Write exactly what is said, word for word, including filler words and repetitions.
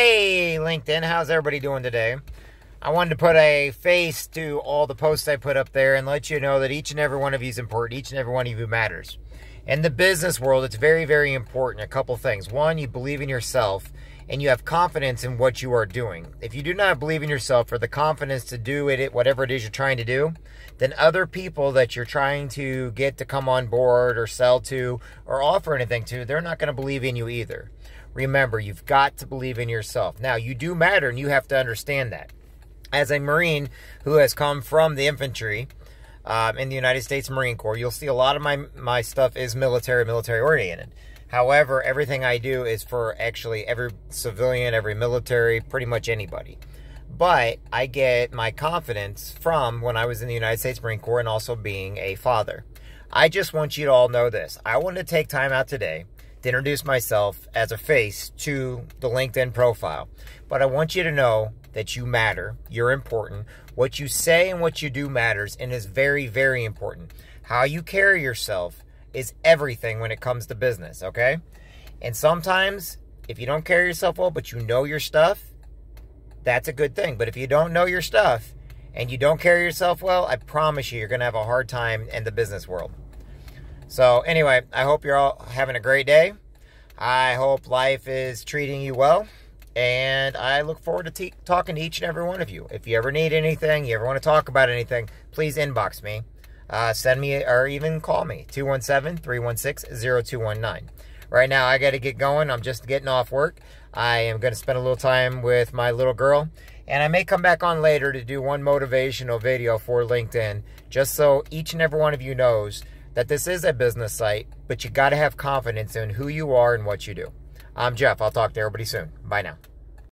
Hey LinkedIn, how's everybody doing today? I wanted to put a face to all the posts I put up there and let you know that each and every one of you is important, each and every one of you matters. In the business world, it's very, very important, a couple things. One, you believe in yourself and you have confidence in what you are doing. If you do not believe in yourself or the confidence to do it, whatever it is you're trying to do, then other people that you're trying to get to come on board or sell to or offer anything to, they're not going to believe in you either. Remember, you've got to believe in yourself. Now, you do matter, and you have to understand that. As a Marine who has come from the infantry um, in the United States Marine Corps, you'll see a lot of my, my stuff is military, military-oriented. However, everything I do is for actually every civilian, every military, pretty much anybody. But I get my confidence from when I was in the United States Marine Corps and also being a father. I just want you to all know this. I want to take time out today to introduce myself as a face to the LinkedIn profile. But I want you to know that you matter, you're important. What you say and what you do matters and is very, very important. How you carry yourself is everything when it comes to business, okay? And sometimes, if you don't carry yourself well, but you know your stuff, that's a good thing. But if you don't know your stuff and you don't carry yourself well, I promise you, you're gonna have a hard time in the business world. So anyway, I hope you're all having a great day. I hope life is treating you well. And I look forward to talking to each and every one of you. If you ever need anything, you ever want to talk about anything, please inbox me. Uh, send me or even call me, two one seven, three one six, zero two one nine. Right now, I got to get going. I'm just getting off work. I am going to spend a little time with my little girl. And I may come back on later to do one motivational video for LinkedIn, just so each and every one of you knows that this is a business site, but you got to have confidence in who you are and what you do. I'm Jeff. I'll talk to everybody soon. Bye now.